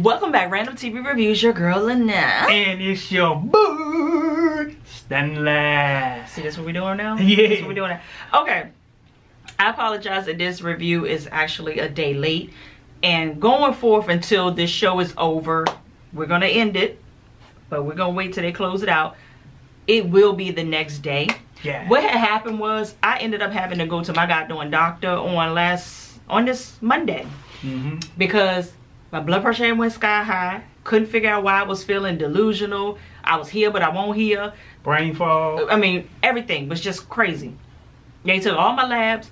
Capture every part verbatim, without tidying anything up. Welcome back, Random T V Reviews, your girl Lynette. And it's your boo, Stanley. See, that's what we're doing now? Yeah. That's what we're doing now. Okay, I apologize that this review is actually a day late. And going forth until this show is over, we're going to end it. But we're going to wait till they close it out. It will be the next day. Yeah. What had happened was I ended up having to go to my goddamn doctor on last on this Monday. Mm-hmm. Because my blood pressure went sky high. Couldn't figure out why I was feeling delusional. I was here, but I won't hear. Brain fog. I mean, everything was just crazy. They took all my labs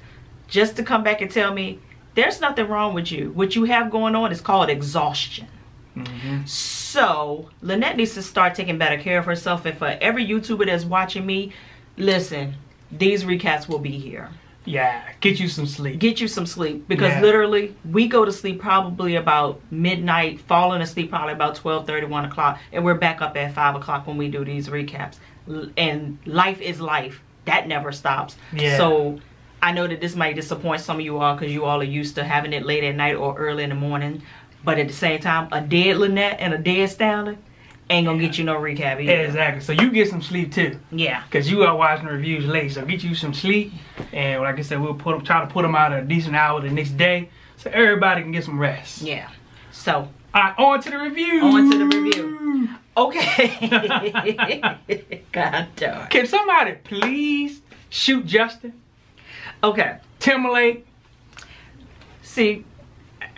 just to come back and tell me, there's nothing wrong with you. What you have going on is called exhaustion. Mm-hmm. So, Lynette needs to start taking better care of herself. And for every YouTuber that's watching me, listen, these recaps will be here. Yeah, get you some sleep. Get you some sleep. Because yeah. literally, we go to sleep probably about midnight, falling asleep probably about twelve thirty, one o'clock. And we're back up at five o'clock when we do these recaps. And life is life. That never stops. Yeah. So, I know that this might disappoint some of you all because you all are used to having it late at night or early in the morning. But at the same time, a dead Lynette and a dead Stanley ain't gonna get you no recap either. Exactly. So you get some sleep too. Yeah. Because you are watching reviews late. So get you some sleep. And like I said, we'll put them, try to put them out a decent hour the next day. So everybody can get some rest. Yeah. So. Alright, on to the review. On to the review. Okay. God darn. Can somebody please shoot Justin? Okay. Timberlake. See,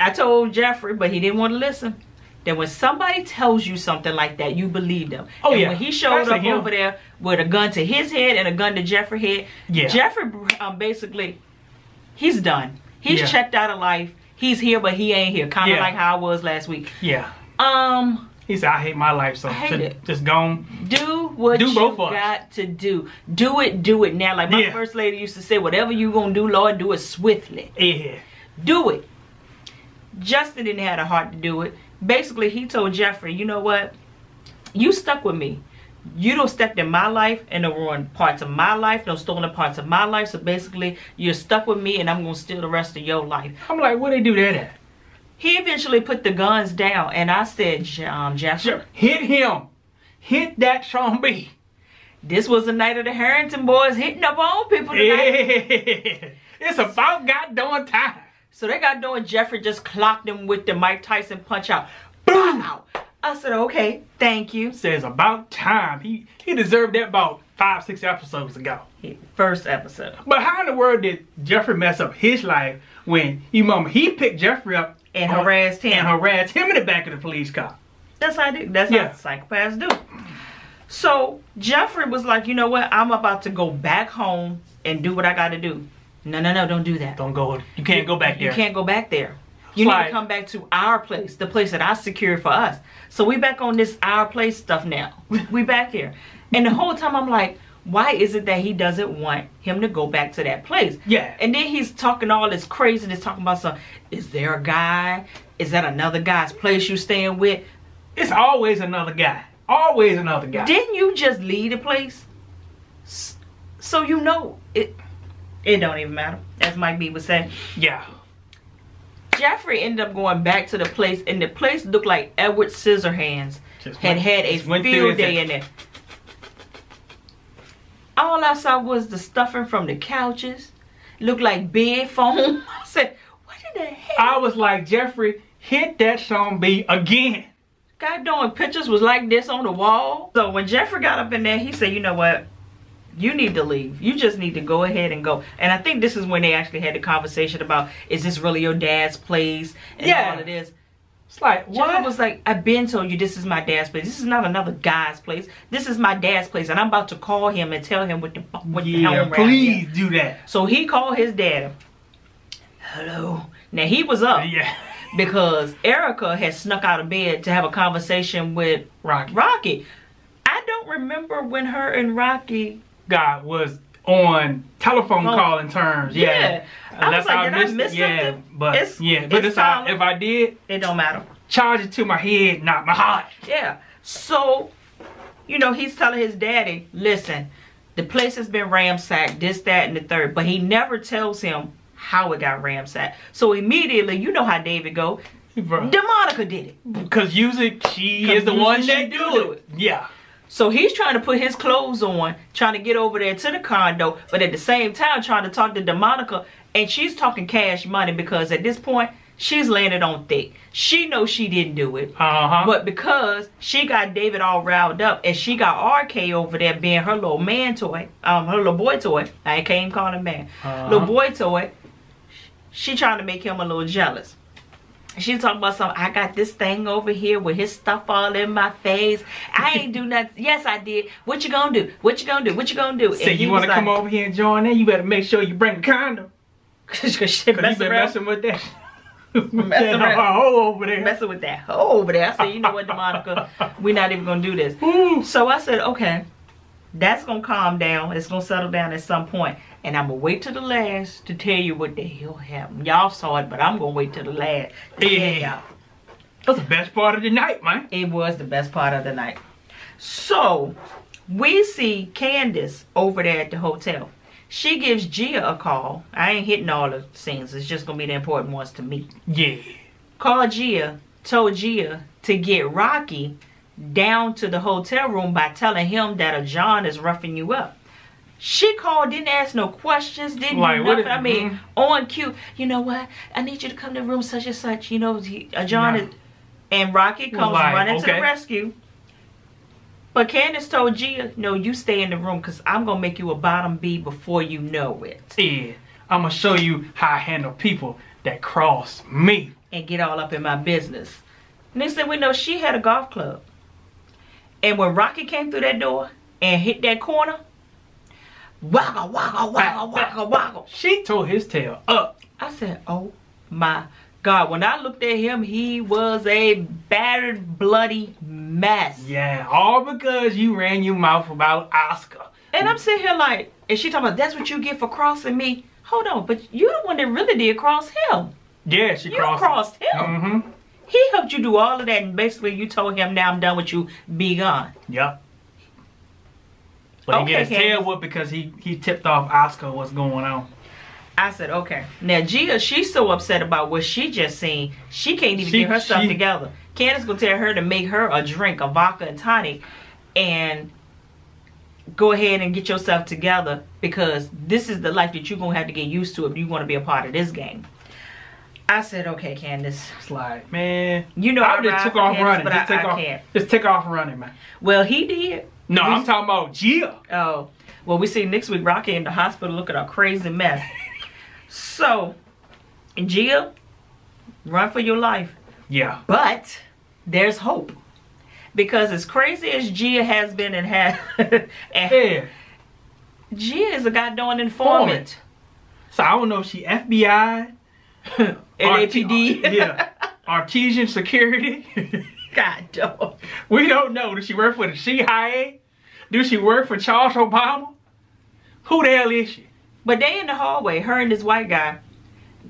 I told Jeffrey, but he didn't want to listen. That when somebody tells you something like that, you believe them. Oh, and yeah. when he showed up him. over there with a gun to his head and a gun to Jeffrey's head, yeah. Jeffrey um, basically, he's done. He's yeah. checked out of life. He's here, but he ain't here. Kind of yeah. like how I was last week. Yeah. Um. He said, I hate my life, so I hate it. Just go on. Do what do you got to do. Do it, do it now. Like my yeah. first lady used to say, whatever you going to do, Lord, do it swiftly. Yeah. Do it. Justin didn't have the heart to do it. Basically, he told Jeffrey, you know what? You stuck with me. You don't step in my life and don't ruin parts of my life, no stolen parts of my life. So basically, you're stuck with me and I'm going to steal the rest of your life. I'm like, what they do that at? He eventually put the guns down and I said, um, Jeffrey. Sure. Hit him. Hit that Sean B. This was the night of the Harrington boys hitting up on people tonight. Yeah. It's about goddamn time. So they got doing Jeffrey just clocked him with the Mike Tyson punch out. Boom! I said, okay, thank you. Says about time. He he deserved that about five, six episodes ago. First episode. But how in the world did Jeffrey mess up his life when you mama he picked Jeffrey up and on, harassed him. And harassed him in the back of the police car. That's how I do. That's yeah. how psychopaths do. So Jeffrey was like, you know what? I'm about to go back home and do what I gotta do. No, no, no, don't do that. Don't go. You can't you, go back there. You can't go back there. You Slide. need to come back to our place, the place that I secured for us. So we back on this our place stuff now. We back here. And the whole time I'm like, why is it that he doesn't want him to go back to that place? Yeah. And then he's talking all this craziness, talking about some, is there a guy? Is that another guy's place you staying with? It's always another guy. Always another guy. Didn't you just leave the place? So you know it. It don't even matter, as Mike B was saying. Yeah. Jeffrey ended up going back to the place, and the place looked like Edward Scissorhands just had went, had a field day in there. All I saw was the stuffing from the couches. Looked like bed foam. I said, what in the hell? I was like, Jeffrey, hit that Sean B again. God darn, pictures was like this on the wall. So when Jeffrey got up in there, he said, you know what? You need to leave. You just need to go ahead and go. And I think this is when they actually had the conversation about, is this really your dad's place? And yeah. all it is. It's like, what? Jeffrey was like, I've been told you this is my dad's place. This is not another guy's place. This is my dad's place. And I'm about to call him and tell him what the what yeah, the hell please around do that. So he called his dad. Hello. Now he was up. Yeah. Because Erica had snuck out of bed to have a conversation with Rocky. Rocky. I don't remember when her and Rocky... God was on telephone oh, calling terms. Yeah. yeah. Unless I, like, I missed miss yeah, but it's, yeah, but it's how, if I did, it don't matter. Charge it to my head, not my heart. Yeah. So, you know, he's telling his daddy, listen, the place has been ransacked, this, that, and the third, but he never tells him how it got ransacked. So immediately, you know how David go. Right. Demonica did it. Because usually she is the one that do, do it. it. Yeah. So he's trying to put his clothes on, trying to get over there to the condo, but at the same time trying to talk to Demonica, and she's talking cash money because at this point she's laying it on thick. She knows she didn't do it, uh-huh. but because she got David all riled up and she got R K over there being her little man toy, um, her little boy toy. I can't even call him man, uh-huh. little boy toy. She trying to make him a little jealous. She's talking about something. I got this thing over here with his stuff all in my face. I ain't do nothing. Yes, I did. What you gonna do? What you gonna do? What you gonna do? So and you want to like, come over here and join in? You better make sure you bring a condom. Cause, Cause she messing, you been messing with that. messing that hoe over there. Messing with that hoe over there. I said, you know what, Demonica, we're not even gonna do this. Ooh. So I said, okay, that's gonna calm down. It's gonna settle down at some point. And I'm going to wait till the last to tell you what the hell happened. Y'all saw it, but I'm going to wait till the last. Yeah. That's the best part of the night, man. It was the best part of the night. So, we see Candace over there at the hotel. She gives Gia a call. I ain't hitting all the scenes. It's just going to be the important ones to me. Yeah. Called Gia. Told Gia to get Rocky down to the hotel room by telling him that a John is roughing you up. She called, didn't ask no questions, didn't like, do nothing. Is, I mean, mm-hmm. on cue. You know what? I need you to come to room such and such. You know, he, uh, John nah. is, and Rocky comes like, running okay. to the rescue. But Candace told Gia, no, you stay in the room because I'm going to make you a bottom B before you know it. Yeah, I'm going to show you how I handle people that cross me. And get all up in my business. Next thing we know, she had a golf club. And when Rocky came through that door and hit that corner, waggle, waggle, waggle, waggle, waggle. She tore his tail up. I said, oh my God. When I looked at him, he was a battered, bloody mess. Yeah, all because you ran your mouth about Oscar. And I'm sitting here like, and she talking about, that's what you get for crossing me. Hold on, but you're the one that really did cross him. Yeah, she you crossed, crossed him. Mm-hmm. He helped you do all of that, and basically you told him, now I'm done with you, be gone. Yeah. But okay, he got his tail whipped because he, he tipped off Oscar what's going on. I said, okay. Now, Gia, she's so upset about what she just seen. She can't even she, get herself she, together. Candace going to tell her to make her a drink, a vodka and tonic, and go ahead and get yourself together because this is the life that you're going to have to get used to if you want to be a part of this game. I said, okay, Candace. It's like, man. You know, I just took off Candace, running. Just, I, take I off, can't. just take off running, man. Well, he did. No, we, I'm talking about Gia. Oh. Well, we see next week Rocky in the hospital. Look at our crazy mess. So, Gia, run for your life. Yeah. But there's hope. Because as crazy as Gia has been and has... and yeah. Gia is a goddamn informant. So, I don't know if she F B I... L A P D. Yeah. Artesian security. God, dog. We don't know. Does she work for the C I A? Do she work for Charles Obama? Who the hell is she? But they in the hallway, her and this white guy.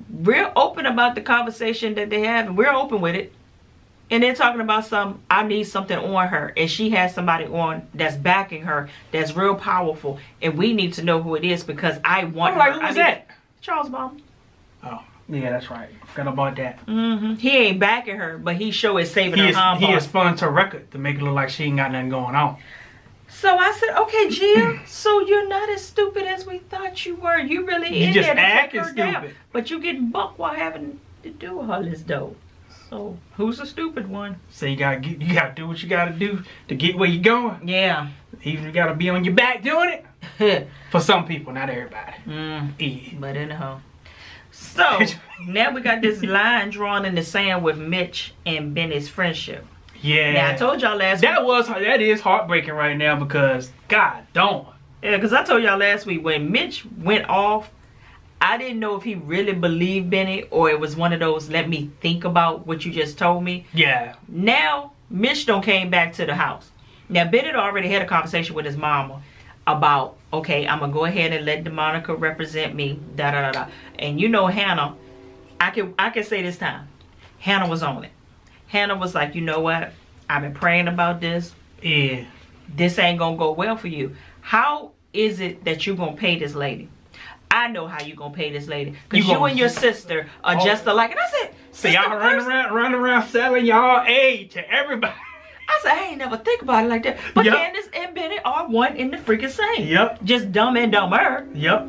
We're open about the conversation that they have, and we're open with it. And they're talking about some, I need something on her. And she has somebody on that's backing her, that's real powerful. And we need to know who it is because I want I'm her. Like, who's that? Charles Obama. Oh. Yeah, that's right. Forgot about that. Mm-hmm. He ain't backing her, but he sure is saving he her arm. He has spun her record to make it look like she ain't got nothing going on. So I said, okay, Gia, so you're not as stupid as we thought you were. You really you just acting stupid. Down, but you getting bucked while having to do all this dope. So who's the stupid one? So you gotta get, you gotta do what you gotta do to get where you're going. Yeah. Even you gotta be on your back doing it. For some people, not everybody. Mm. Yeah. But anyhow. So, now we got this line drawn in the sand with Mitch and Benny's friendship. Yeah. Now, I told y'all last that week. That was, that is heartbreaking right now because, God, don't. Yeah, because I told y'all last week, when Mitch went off, I didn't know if he really believed Benny or it was one of those, let me think about what you just told me. Yeah. Now, Mitch done came back to the house. Now, Benny had already had a conversation with his mama about, okay, I'm gonna go ahead and let Demonica represent me, da da da da. And you know Hannah, I can I can say this time, Hannah was on it. Hannah was like, you know what? I've been praying about this. Yeah. This ain't gonna go well for you. How is it that you're gonna pay this lady? I know how you gonna pay this lady, because you, you and your sister are oh. just alike. And I said, see, y'all running around, running around selling y'all aid to everybody. I said, I ain't never think about it like that. But yep. Candace and Benny are one in the freaking same. Yep. Just dumb and dumber. Yep.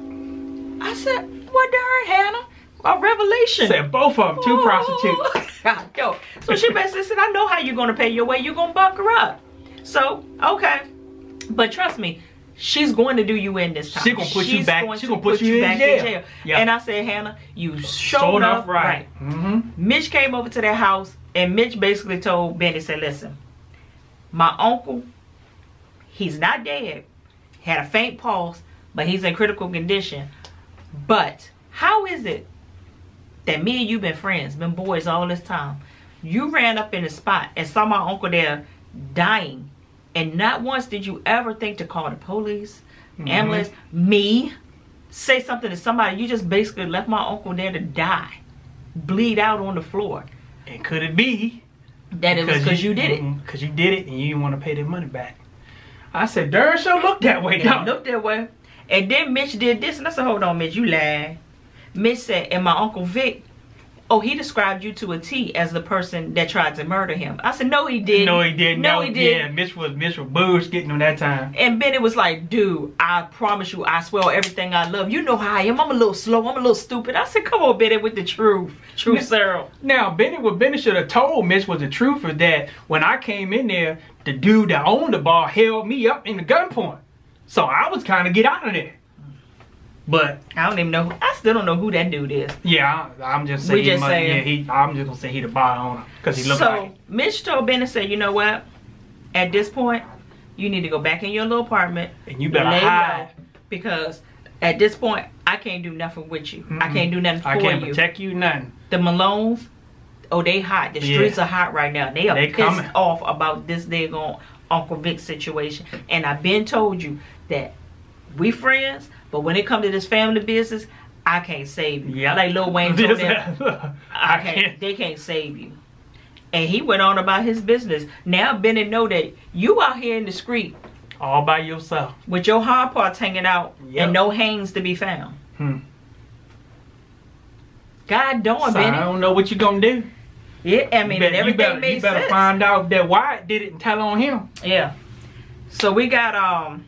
I said, what darn, Hannah? A revelation. Said both of them, two Ooh. prostitutes. Yo. So she basically said, I know how you're gonna pay your way. You're gonna buck her up. So, okay. But trust me, she's going to do you in this time. She's going to put you back. She's going to put you back in jail. Yep. And I said, Hannah, you showed up right. right. Mm-hmm. Mitch came over to their house, and Mitch basically told Benny, said, listen, my uncle, he's not dead. Had a faint pulse, but he's in critical condition. But how is it that me and you been friends, been boys all this time? You ran up in the spot and saw my uncle there dying. And not once did you ever think to call the police, mm-hmm. ambulance, me, say something to somebody. You just basically left my uncle there to die, bleed out on the floor. And could it be that it was because you, you did it? Because you did it and you didn't want to pay that money back. I said, darn sure look that way, dog. Look that way. And then Mitch did this. And I said, hold on, Mitch, you lied. Mitch said, and my Uncle Vic, oh, he described you to a T as the person that tried to murder him. I said, no, he didn't. No, he didn't. No, no he didn't. Yeah, Mitch was Mitch was bush getting on that time. And Benny was like, dude, I promise you, I swear on everything I love. You know how I am. I'm a little slow. I'm a little stupid. I said, come on, Benny, with the truth. True serum. Now, Benny, what Benny should have told Mitch was the truth is that when I came in there, the dude that owned the bar held me up in the gunpoint. So I was kind of get out of there. But I don't even know. I still don't know who that dude is. Yeah, I, I'm just saying. We just he must, saying. Yeah, he, I'm just gonna say he the bar owner because he looks like. So Mitch told Ben and said, you know what? At this point, you need to go back in your little apartment and you better hide, because at this point I can't do nothing with you. Mm-hmm. I can't do nothing for you. I can't you. protect you nothing. The Malones, oh, they hot. The streets yeah. are hot right now. They are they pissed coming. off about this daggone Uncle Vic situation. And I've been told you that we friends. But when it comes to this family business, I can't save you. Yep. Like Lil Wayne told them, I, I can't, can't. They can't save you. And he went on about his business. Now Benny know that you out here in the street, all by yourself, with your hard parts hanging out yep. and no hands to be found. Hmm. God darn, so Benny. I don't know what you gonna do. Yeah, I mean, you better, everything you better, made you better sense. find out that Wyatt did it and tell on him. Yeah. So we got um.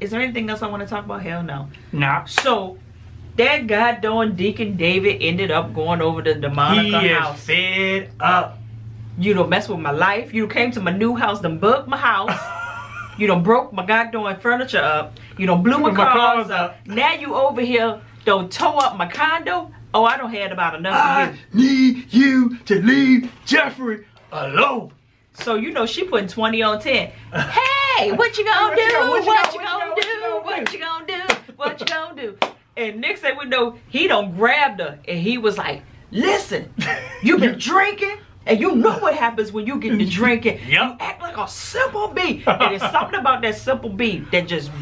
Is there anything else I want to talk about? Hell no. No. Nah. So, that goddamn Deacon David ended up going over to Demonica he house. He is fed up. You don't mess with my life. You came to my new house, done bugged my house. You done broke my goddamn furniture up. You done blew my, my cars, cars up. up. Now you over here, done tore up my condo. Oh, I don't had about enough I of you. I need you to leave Jeffrey alone. So, you know, she putting twenty on ten. Hey, what you gonna do? What you gonna do? What you gonna do? What you gonna do? And next thing we know, he done grabbed her. And he was like, listen, you been drinking. And you know what happens when you get to drinking. Yep. You act like a simple bee. And it's something about that simple bee that just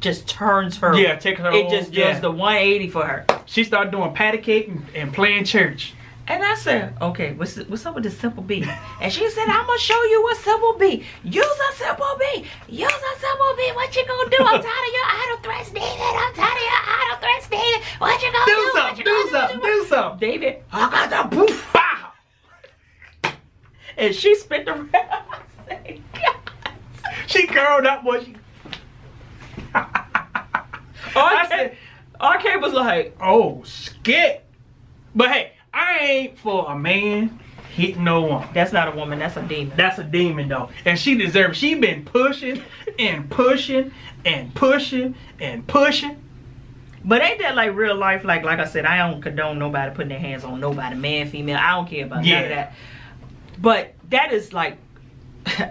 just turns her. Yeah, take her It old, just yeah. does the one eighty for her. She started doing patty cake and, and playing church. And I said, okay, what's, what's up with this simple B? And she said, I'm going to show you what simple B. Use a simple B. Use a simple B. What you going to do? I'm tired of your idle threats, David. I'm tired of your idle threats, David. What you going to do? Do something. Do something. Do, do something. David, I got the poof. Bow. And she spit around. I said, God. She curled up what she... R K was like, oh, skit. But hey. I ain't for a man hitting no woman. That's not a woman. That's a demon. That's a demon, though. And she deserves. She been pushing and pushing and pushing and pushing. But ain't that like real life? Like, like I said, I don't condone nobody putting their hands on nobody, man, female. I don't care about yeah. none of that. But that is like,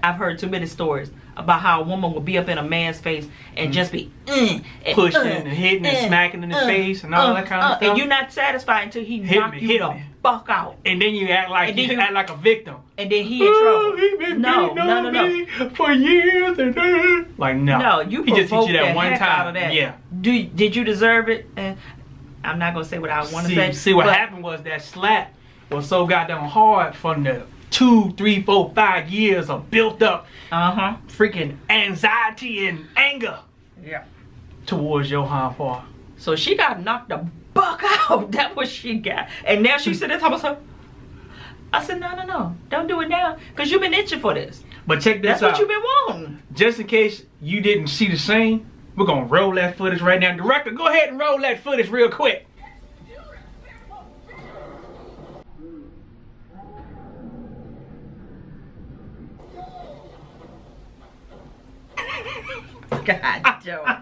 I've heard too many stories about how a woman will be up in a man's face and mm. just be mm, and pushing uh, and hitting uh, and smacking in his uh, face and all uh, that kind of uh, stuff. And you're not satisfied until he knocks you the fuck out. And then you act like you, you act like a victim. And then he in oh, trouble. He been no, no, no, no. For years and years. Like no, no, you he just hit you that, that one time. Out of that. Yeah. Do did you deserve it? Uh, I'm not gonna say what I want to say. See what happened was that slap was so goddamn hard from the two, three, four, five years of built up uh-huh. freaking anxiety and anger yeah. towards your harm. So she got knocked the buck out. That's what she got. And now she said, talking about, I said, no, no, no. Don't do it now. Because you've been itching for this. But check this That's out. That's what you've been wanting. Just in case you didn't see the scene, we're going to roll that footage right now. Director, go ahead and roll that footage real quick. God, Joe.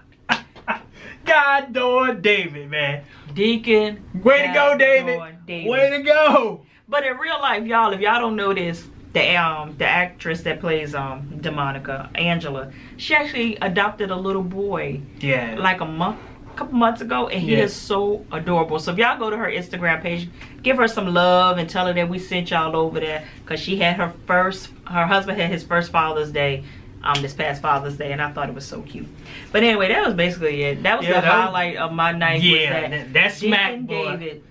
God, door David, man. Deacon. Way to go, David. David. Way to go. But in real life, y'all, if y'all don't know this, the um the actress that plays um Demonica, Angela, she actually adopted a little boy. Yeah. Like a month, a couple months ago, and he yes. is so adorable. So if y'all go to her Instagram page, give her some love and tell her that we sent y'all over there, because she had her first, her husband had his first Father's Day. Um, this past Father's Day, and I thought it was so cute. But anyway, that was basically it. That was yeah, the that highlight was, of my night. Yeah, was that, that smack, boy. David.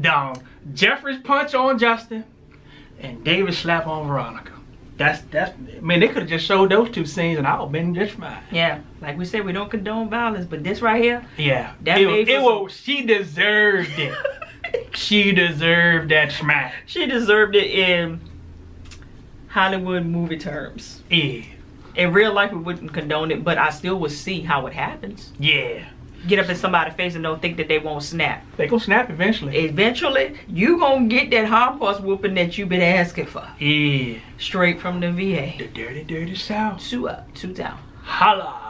Dog. Jeffrey's punch on Justin, and David's slap on Veronica. That's that's. I mean, they could have just showed those two scenes, and I would have been just fine. Yeah, like we said, we don't condone violence, but this right here. Yeah, that it, it was. She deserved it. She deserved that smack. She deserved it in Hollywood movie terms. Yeah. In real life, we wouldn't condone it, but I still would see how it happens. Yeah. Get up in somebody's face and don't think that they won't snap. They gonna snap eventually. Eventually, you gonna get that hard pass whooping that you been asking for. Yeah. Straight from the V A. The dirty, dirty South. Two up, two down. Holla.